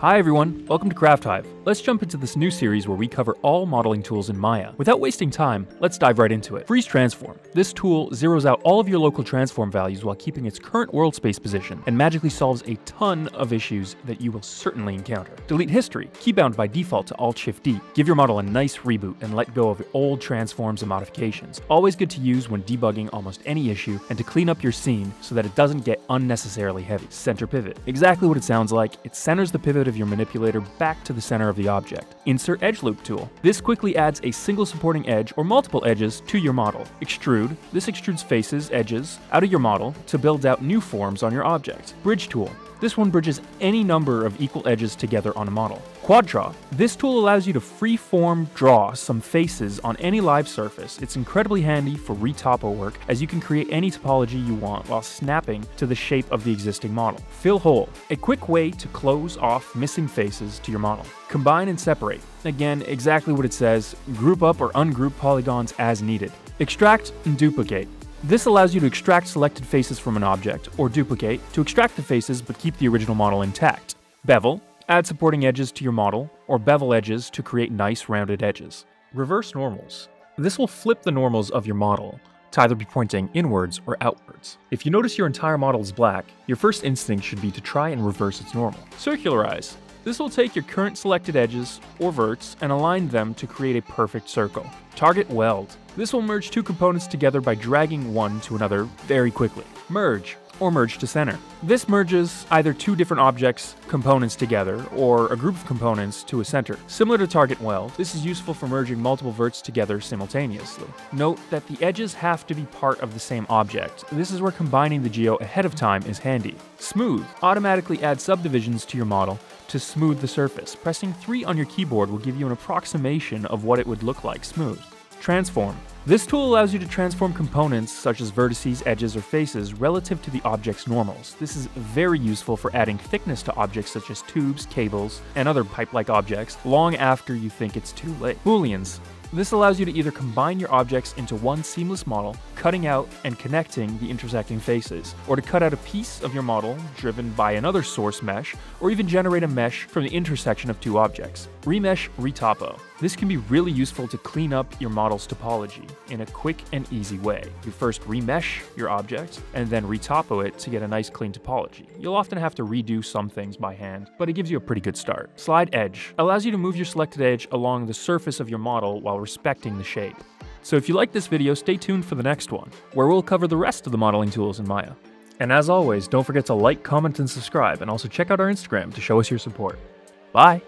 Hi everyone, welcome to Craft Hive. Let's jump into this new series where we cover all modeling tools in Maya. Without wasting time, let's dive right into it. Freeze Transform. This tool zeroes out all of your local transform values while keeping its current world space position and magically solves a ton of issues that you will certainly encounter. Delete history. Keybound by default to Alt-Shift-D. Give your model a nice reboot and let go of old transforms and modifications. Always good to use when debugging almost any issue and to clean up your scene so that it doesn't get unnecessarily heavy. Center Pivot. Exactly what it sounds like. It centers the pivot of your manipulator back to the center of the object. Insert edge loop tool. This quickly adds a single supporting edge or multiple edges to your model. Extrude. This extrudes faces, edges, out of your model to build out new forms on your object. Bridge tool. This one bridges any number of equal edges together on a model. Quad Draw. This tool allows you to free-form draw some faces on any live surface. It's incredibly handy for retopo work, as you can create any topology you want while snapping to the shape of the existing model. Fill Hole. A quick way to close off missing faces to your model. Combine and separate. Again, exactly what it says, group up or ungroup polygons as needed. Extract and duplicate. This allows you to extract selected faces from an object, or duplicate, to extract the faces but keep the original model intact. Bevel. Add supporting edges to your model, or bevel edges to create nice rounded edges. Reverse normals. This will flip the normals of your model to either be pointing inwards or outwards. If you notice your entire model is black, your first instinct should be to try and reverse its normal. Circularize. This will take your current selected edges, or verts, and align them to create a perfect circle. Target Weld. This will merge two components together by dragging one to another very quickly. Merge, or merge to center. This merges either two different objects, components together, or a group of components to a center. Similar to Target Weld, this is useful for merging multiple verts together simultaneously. Note that the edges have to be part of the same object. This is where combining the geo ahead of time is handy. Smooth. Automatically add subdivisions to your model to smooth the surface. Pressing 3 on your keyboard will give you an approximation of what it would look like smooth. Transform. This tool allows you to transform components such as vertices, edges, or faces relative to the object's normals. This is very useful for adding thickness to objects such as tubes, cables, and other pipe-like objects long after you think it's too late. Booleans. This allows you to either combine your objects into one seamless model, cutting out and connecting the intersecting faces, or to cut out a piece of your model driven by another source mesh, or even generate a mesh from the intersection of two objects. Remesh, retopo. This can be really useful to clean up your model's topology in a quick and easy way. You first remesh your object, and then retopo it to get a nice clean topology. You'll often have to redo some things by hand, but it gives you a pretty good start. Slide edge. Allows you to move your selected edge along the surface of your model while respecting the shape. So if you like this video, stay tuned for the next one, where we'll cover the rest of the modeling tools in Maya. And as always, don't forget to like, comment, and subscribe, and also check out our Instagram to show us your support. Bye!